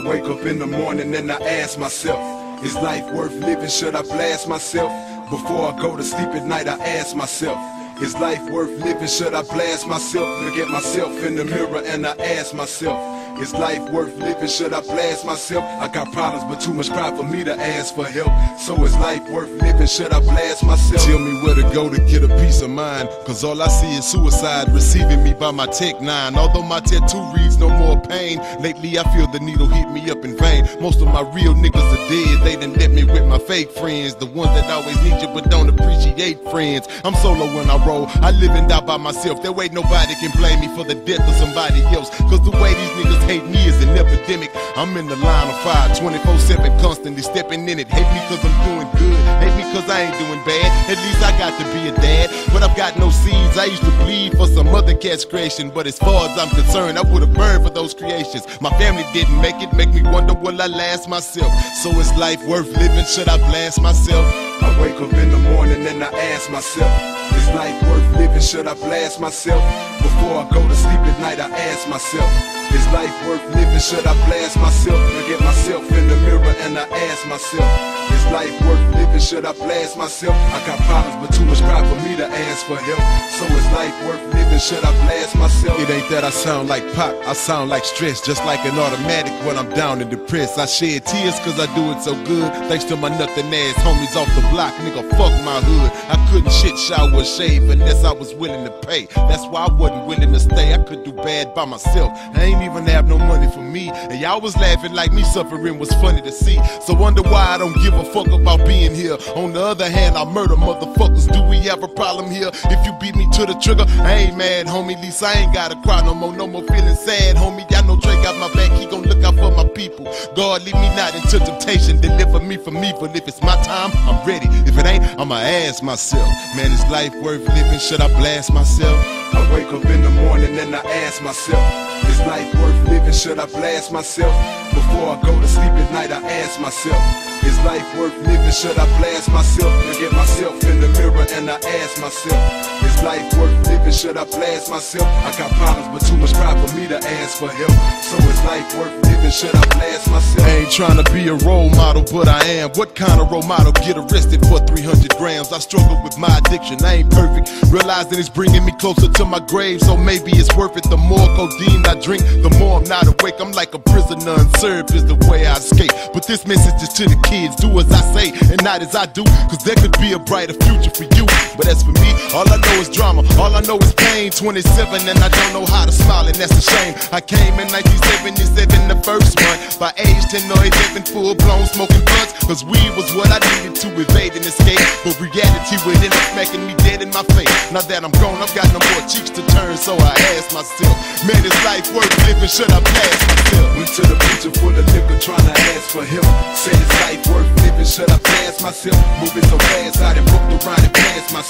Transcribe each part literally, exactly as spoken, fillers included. I wake up in the morning and I ask myself, is life worth living? Should I blast myself? Before I go to sleep at night, I ask myself, is life worth living? Should I blast myself? Look at myself in the mirror and I ask myself, is life worth living? Should I blast myself? I got problems, but too much pride for me to ask for help. So is life worth living? Should I blast myself? Tell me where to go to get a peace of mind, cause all I see is suicide receiving me by my Tech nine. Although my tattoo reads no more pain, lately I feel the needle hit me up in vain. Most of my real niggas are dead, they done left me with my fake friends, the ones that always need you but don't appreciate friends. I'm solo when I roll, I live and die by myself. That way nobody can blame me for the death of somebody else, cause the way these niggas hate me is an epidemic. I'm in the line of fire twenty-four seven, constantly stepping in it. Hate me cause I'm doing good, hate me cause I ain't doing bad. At least I got to be a dad, but I've got no seeds. I used to bleed for some other cat's creation, but as far as I'm concerned, I would've burned for those creations. My family didn't make it, make me wonder will I last myself. So is life worth living? Should I blast myself? I wake up in the morning and I ask myself, is life worth living? Should I blast myself? Before I go to sleep at night, I ask myself, is life worth living? Should I blast myself? Look at myself in the mirror and I ask myself, is life worth living? Should I blast myself? I got problems, but too much pride for me to ask for help. So is life worth living? Should I blast myself? It ain't that I sound like pop, I sound like stress, just like an automatic when I'm down and depressed. I shed tears cause I do it so good, thanks to my nothing ass homies off the block. Nigga, fuck my hood. I couldn't shit, shower, or shave unless I was willing to pay. That's why I wasn't willing to stay. I could do bad by myself, I ain't even have no money for me, and y'all was laughing like me suffering was funny to see. So wonder why I don't give a fuck about being here. On the other hand, I murder motherfuckers. Do we have a problem here? If you beat me to the trigger, I ain't mad, homie. At least I ain't gotta cry no more. No more feeling sad, homie. Y'all know Dre got my back, he gon' look out for my people. God, lead me not into temptation, deliver me from evil. If it's my time, I'm ready. If it ain't, I'ma ask myself, man, is life worth living? Should I blast myself? I wake up in the morning and I ask myself, is life worth living? Should I blast myself? Before I go to sleep at night, I ask myself, is life worth living? Should I blast myself? Look at myself in the mirror and I ask myself, is life worth living? Should I blast myself? I got problems, but too much pride for me to ask for help. So is life worth living? Should I blast myself? I ain't trying to be a role model, but I am. What kind of role model get arrested for three hundred grams? I struggle with my addiction, I ain't perfect, realizing it's bringing me closer to my grave. So maybe it's worth it. The more codeine I drink, the more I'm not awake. I'm like a prisoner unserved is the way I escape. But this message is to the kids, do as I say and not as I do, cause there could be a brighter future for you. But as for me, all I know is drama, all I know is pain. Twenty-seven and I don't know how to smile, and that's a shame. I came in nineteen seventy-seven, the first one. By age ten or eleven, full blown smoking blunts, cause weed was what I needed to evade and escape. But reality would end up smacking me dead in my face. Now that I'm grown, I've got no more cheeks to turn, so I ask myself, man, is life worth living? Should I blast myself? Went to the preacher for the liquor, trying to ask for help. Said, is life worth living? Should I blast myself? Moving so fast, I done booked around and past myself.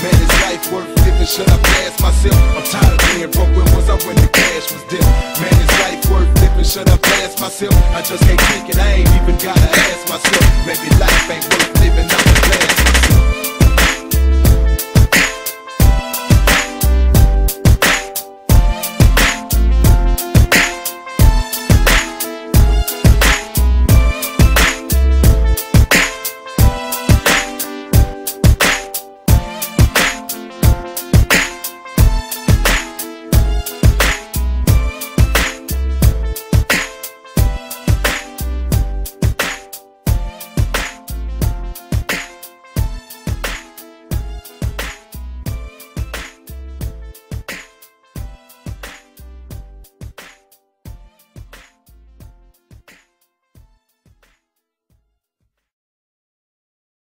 Man, is life worth living? Should I blast myself? I'm tired of being broke when was I when the cash was dead. Man, is life worth living? Should I blast myself? I just can't take it, I ain't even gotta ask myself. Maybe life ain't worth living, I'm a blast.